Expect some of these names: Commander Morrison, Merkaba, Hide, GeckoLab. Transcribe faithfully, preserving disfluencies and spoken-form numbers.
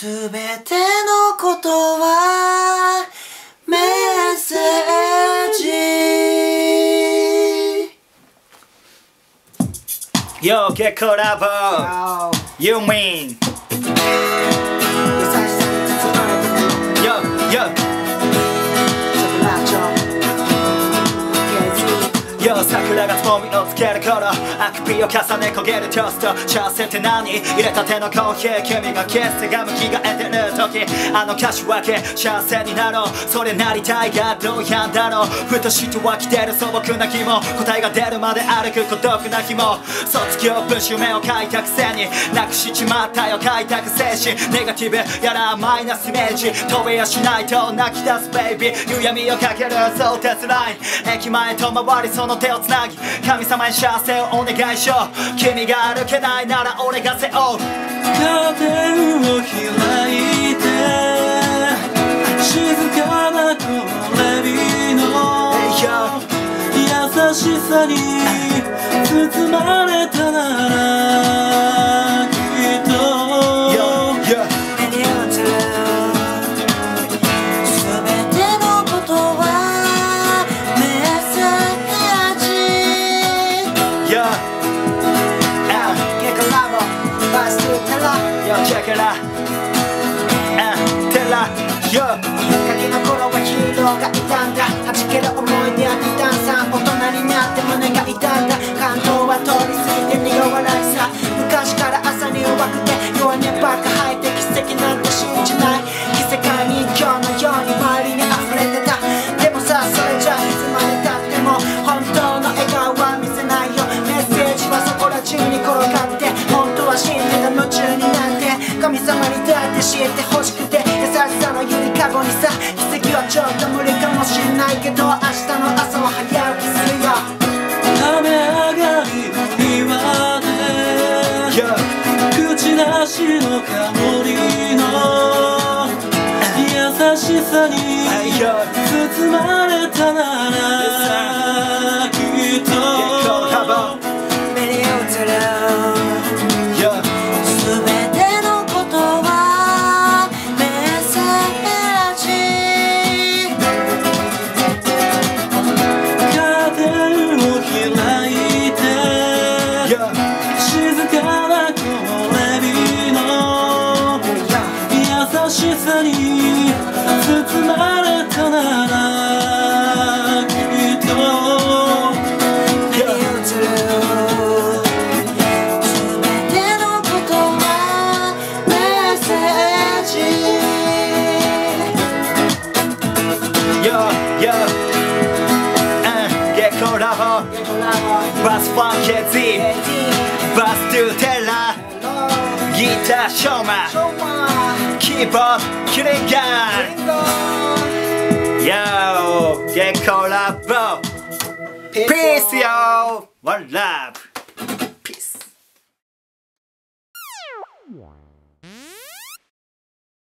すべてのことはメッセージ。 Yo, GeckoLab! Wow. You mean? Yo, yo! Yo, 桜がつぼみをつける頃、あくびを重ね焦げるトースト、チャーセンって何？入れたてのコーヒー、君がキス、手がむきがえてる時、あの歌詞分け、チャーセンになろう、それなりたいがどうやんだろう、ふとして湧き出る素朴な気も、答えが出るまで歩く孤独な日も、卒業文集目を書いたくせに、なくしちまったよ開拓精神、ネガティブやらマイナスイメージ、飛べやしないと泣き出すベイビー、夕闇をかける相鉄ライン、駅前と回りその手をつなぎ、神様に幸せをお願いしよう。君が歩けないなら俺が背負う。カーテンを開いて、静かな木漏れ日の優しさに包まれたならきっと。Yo, check it out. Ah, tell her, yo. きっかけの頃はヒーローがいたんだ。はじける思い出は二段さ。大人になって胸が痛んだ。感動は通り過ぎて苦笑いさ。昔から朝に弱くて弱音ばっか吐いて奇跡なんて信じない。奇跡に今日のように周りに溢れてた。でもさ、それじゃいつまでたっても本当の笑顔は見せないよ。メッセージはそこら中に転がって、本当は真理が夢中になる。神様にだって知ってほしくて、優しさのゆりかごにさ、奇跡はちょっと無理かもしんないけど、明日の朝も早起きするよ。雨上がりの庭で Yeah. 口出しの香りの優しさに包まれたならきっと。Guitar Shoma, keyboard Kirigan. Yo, GeckoLab. Peace, yo. One love.